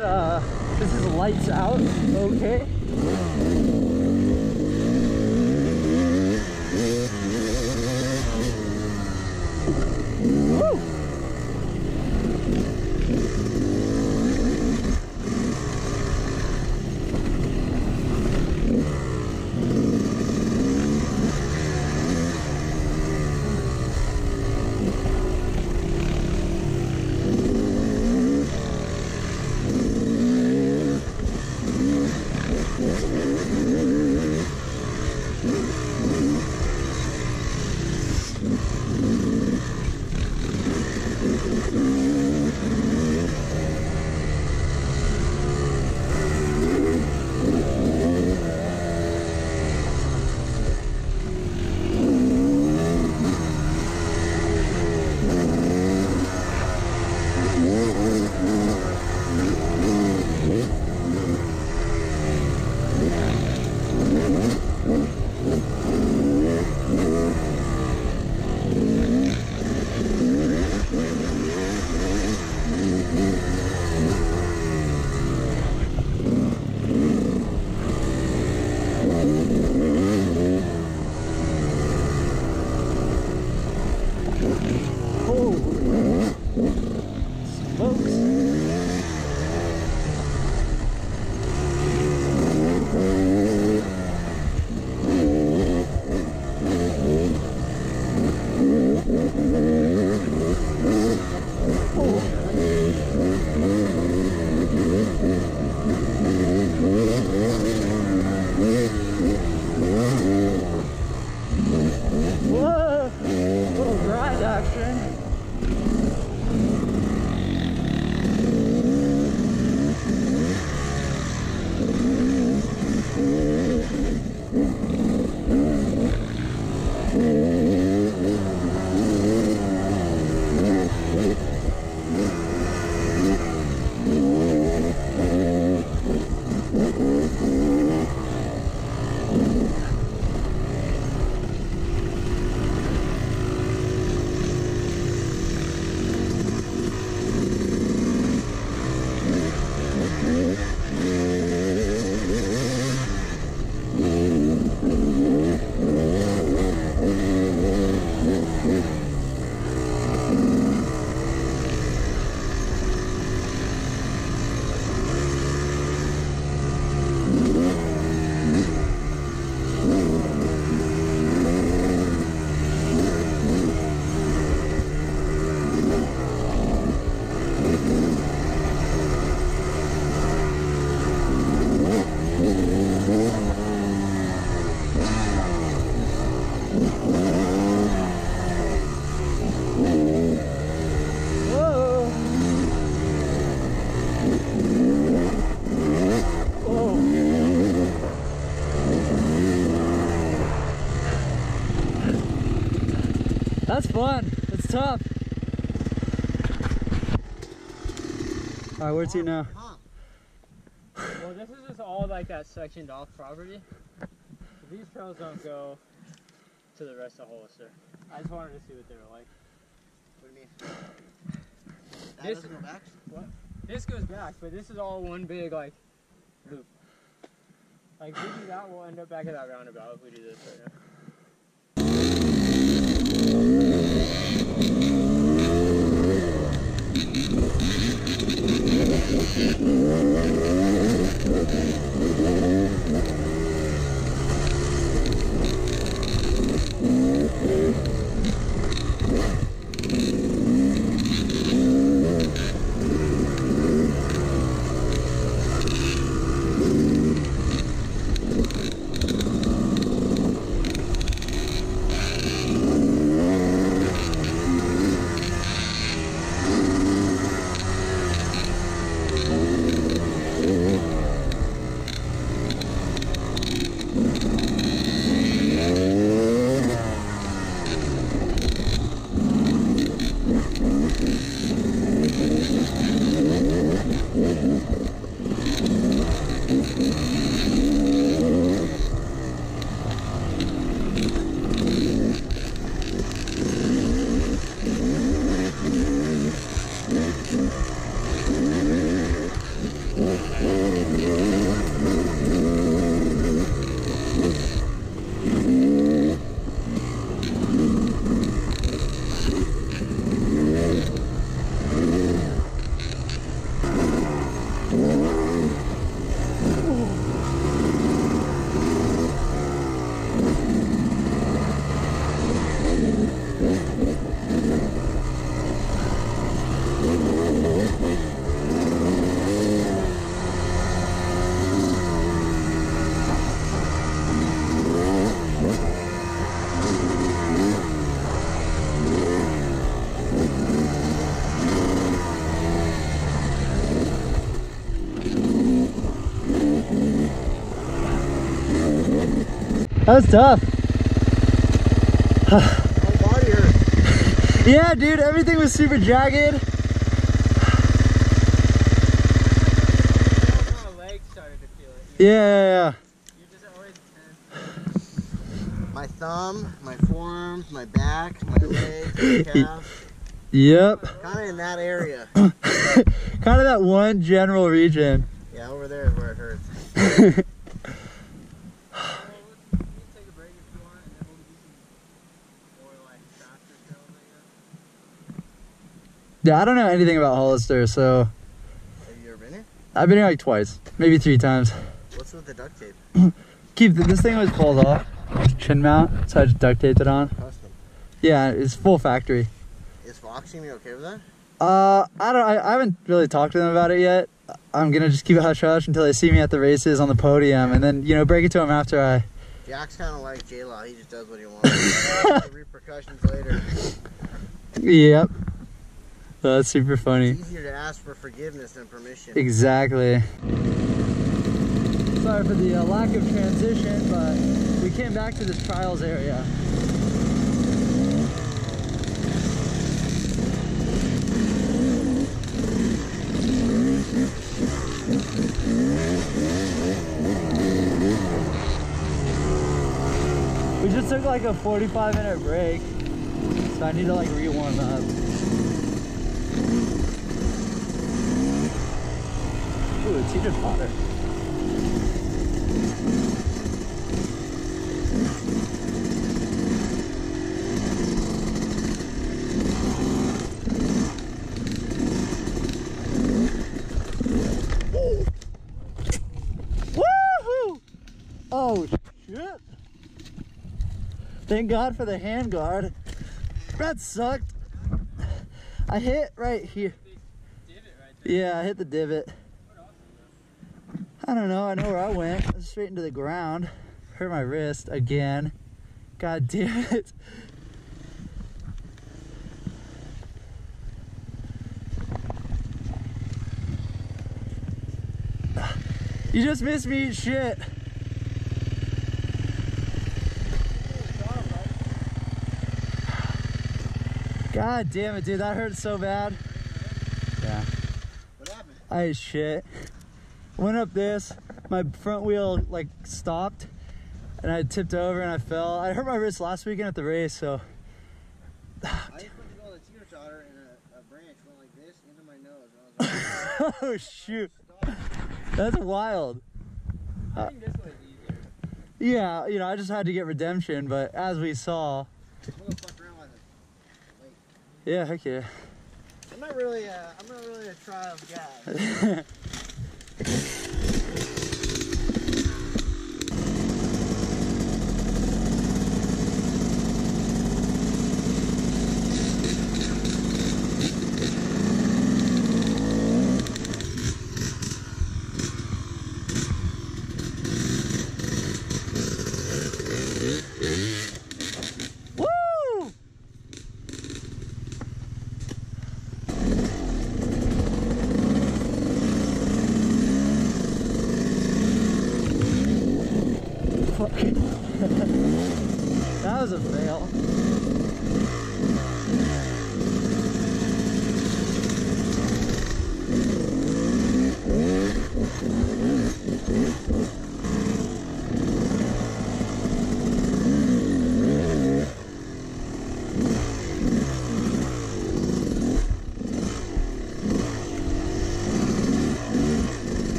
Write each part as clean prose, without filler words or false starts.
This is lights out, okay. That's fun. It's tough. All right, where's he now? Huh. Well, this is just all like that sectioned off property. These trails don't go to the rest of Hollister. I just wanted to see what they were like. What do you mean? That this doesn't go back? What? This goes back, but this is all one big like loop. Like if we do that, we'll end up back at that roundabout if we do this right now. That was tough. Yeah, dude, everything was super jagged. My legs started to feel it. Yeah. You're just always tense. My thumb, my forearms, my back, my legs, my calf. Yep. Kind of in that area. Kind of that one general region. Yeah, over there is where it hurts. Yeah, I don't know anything about Hollister, so... Have you ever been here? I've been here like twice, maybe 3 times. What's with the duct tape? Keith, this thing always falls off. It's chin mount, so I just duct taped it on. Custom. Yeah, it's full factory. Is Vox going to be okay with that? I haven't really talked to them about it yet. I'm going to just keep it hush-hush until they see me at the races on the podium, and then, you know, break it to them after I... Jack's kind of like J-Law, he just does what he wants. The repercussions later. Yep. Oh, that's super funny. It's easier to ask for forgiveness than permission. Exactly. Sorry for the lack of transition, but we came back to this trials area. We just took like a 45-minute break, so I need to like re-warm up. Ooh, it's even hotter. Woohoo! Oh shit! Thank God for the hand guard. That sucked. I hit right here. Yeah, I hit the divot. I don't know. I know where I went. I was straight into the ground. Hurt my wrist again. God damn it. You just missed me eat shit. God damn it, dude. That hurt so bad. Yeah. What happened? I ate shit. Went up this, my front wheel like stopped and I tipped over and I fell. I hurt my wrist last weekend at the race, so. I just went to go with a teeter totter and a branch went like this into my nose. I was like, oh shoot. That's wild. I think this one's easier. Yeah, you know, I just had to get redemption, but as we saw. We'll go fuck around with it. Like, yeah, heck yeah. I'm not really a trial guy. That was a fail.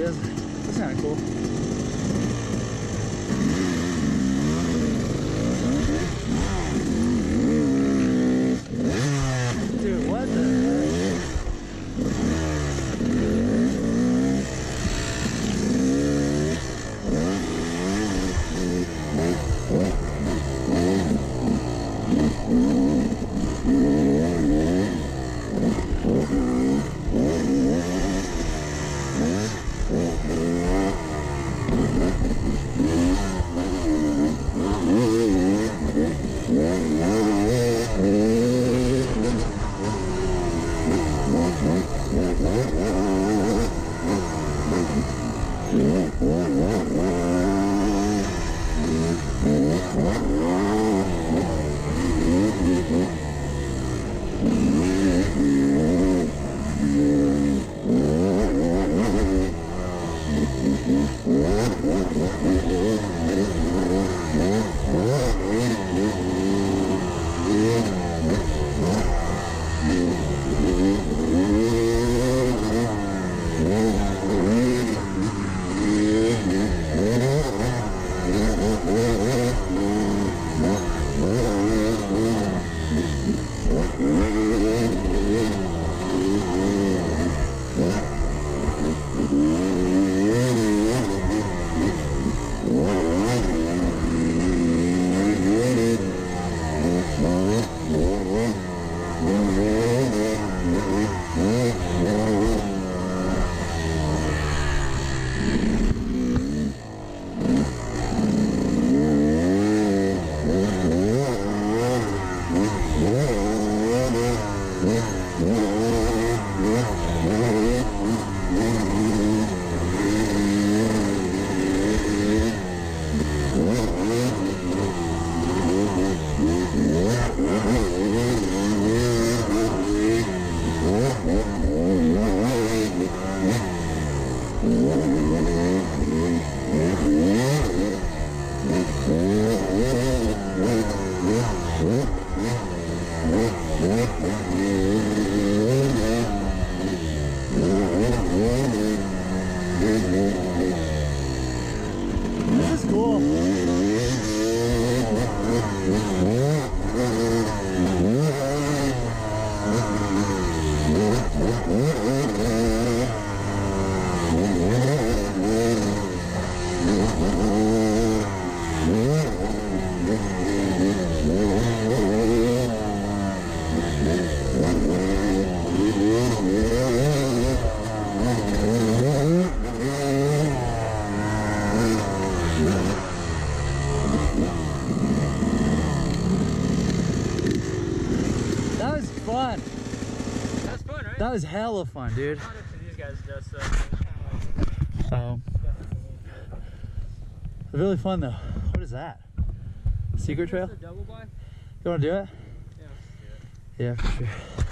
is. That's kind of cool. That was hella fun, dude. Really fun though. What is that? Secret trail? You wanna do it? Yeah, let's do it. Yeah, for sure.